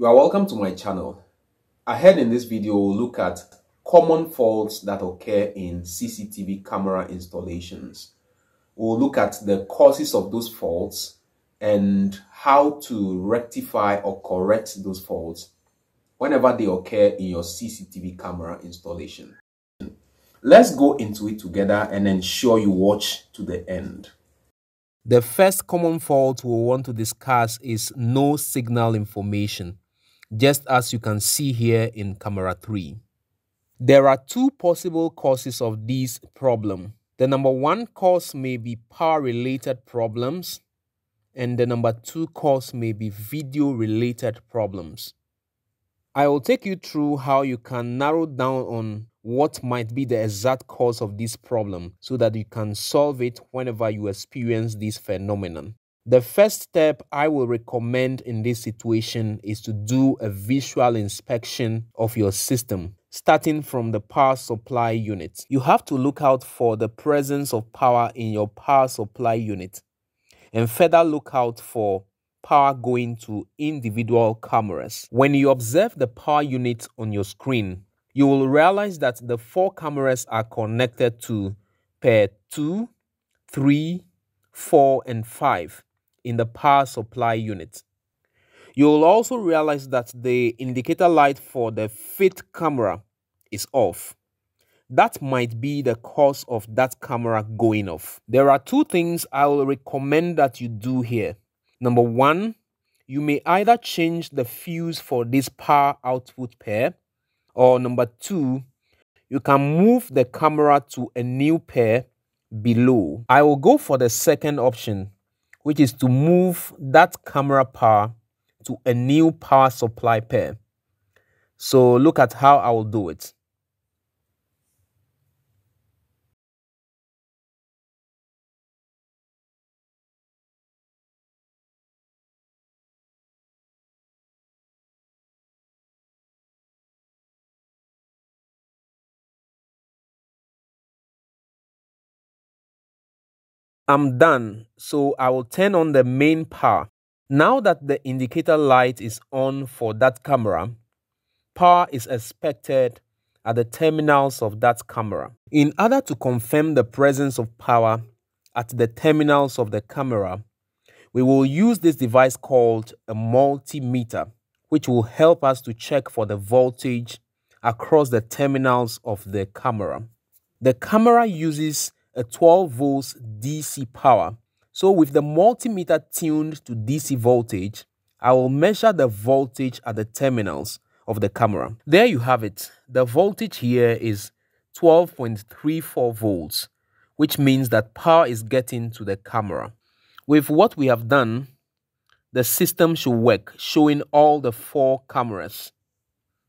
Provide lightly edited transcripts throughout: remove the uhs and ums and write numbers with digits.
You are welcome to my channel. Ahead in this video, we'll look at common faults that occur in CCTV camera installations. We'll look at the causes of those faults and how to rectify or correct those faults whenever they occur in your CCTV camera installation. Let's go into it together and ensure you watch to the end. The first common fault we'll want to discuss is no signal information, just as you can see here in camera 3. There are two possible causes of this problem. The number one cause may be power-related problems, and the number two cause may be video-related problems. I will take you through how you can narrow down on what might be the exact cause of this problem so that you can solve it whenever you experience this phenomenon. The first step I will recommend in this situation is to do a visual inspection of your system, starting from the power supply unit. You have to look out for the presence of power in your power supply unit and further look out for power going to individual cameras. When you observe the power unit on your screen, you will realize that the 4 cameras are connected to pair 2, 3, 4, and 5. In the power supply unit. You will also realize that the indicator light for the 5th camera is off. That might be the cause of that camera going off. There are two things I will recommend that you do here. Number one, you may either change the fuse for this power output pair, or number two, you can move the camera to a new pair below. I will go for the second option, which is to move that camera power to a new power supply pair. So look at how I will do it. I'm done, so I will turn on the main power. Now that the indicator light is on for that camera, power is expected at the terminals of that camera. In order to confirm the presence of power at the terminals of the camera, we will use this device called a multimeter, which will help us to check for the voltage across the terminals of the camera. The camera uses a 12 volts DC power. So with the multimeter tuned to DC voltage, I will measure the voltage at the terminals of the camera. There you have it. The voltage here is 12.34 volts, which means that power is getting to the camera. With what we have done, the system should work, showing all the 4 cameras.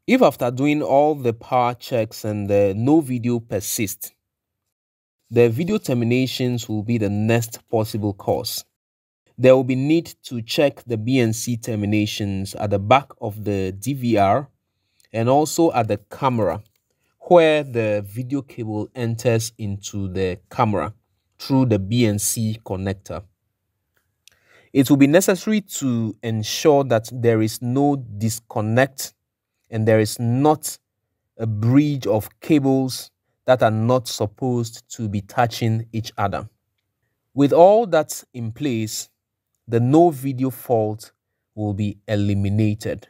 If after doing all the power checks and no video persists, the video terminations will be the next possible cause. There will be need to check the BNC terminations at the back of the DVR and also at the camera, where the video cable enters into the camera through the BNC connector. It will be necessary to ensure that there is no disconnect and there is not a breach of cables that are not supposed to be touching each other. With all that in place, the no video fault will be eliminated.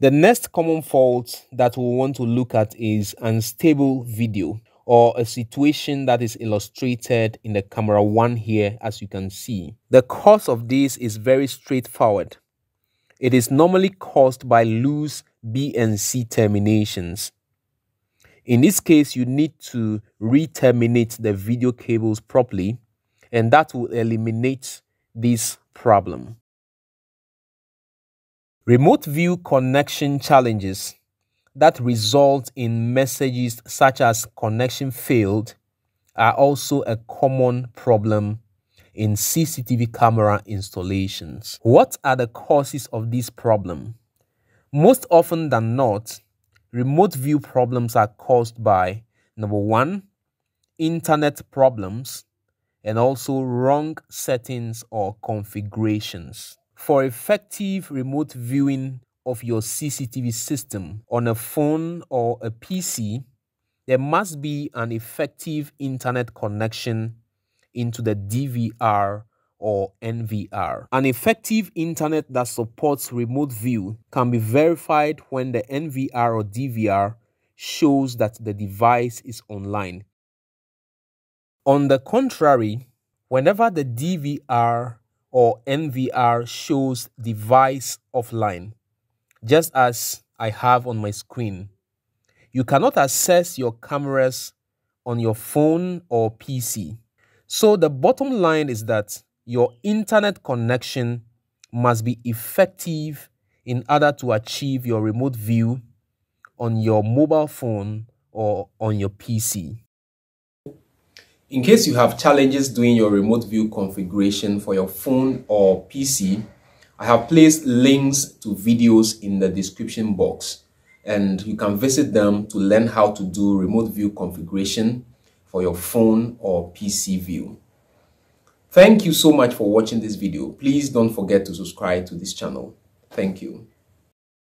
The next common fault that we want to look at is unstable video, or a situation that is illustrated in the camera 1 here, as you can see. The cause of this is very straightforward. It is normally caused by loose BNC terminations. In this case, you need to re-terminate the video cables properly, and that will eliminate this problem. Remote view connection challenges that result in messages such as connection failed are also a common problem in CCTV camera installations. What are the causes of this problem? Most often than not, remote view problems are caused by, number one, internet problems, and also wrong settings or configurations. For effective remote viewing of your CCTV system on a phone or a PC, there must be an effective internet connection into the DVR or NVR. An effective internet that supports remote view can be verified when the NVR or DVR shows that the device is online. On the contrary, whenever the DVR or NVR shows device offline, just as I have on my screen, you cannot access your cameras on your phone or PC. So the bottom line is that your internet connection must be effective in order to achieve your remote view on your mobile phone or on your PC. In case you have challenges doing your remote view configuration for your phone or PC, I have placed links to videos in the description box, and you can visit them to learn how to do remote view configuration for your phone or PC view. Thank you so much for watching this video. Please don't forget to subscribe to this channel. Thank you.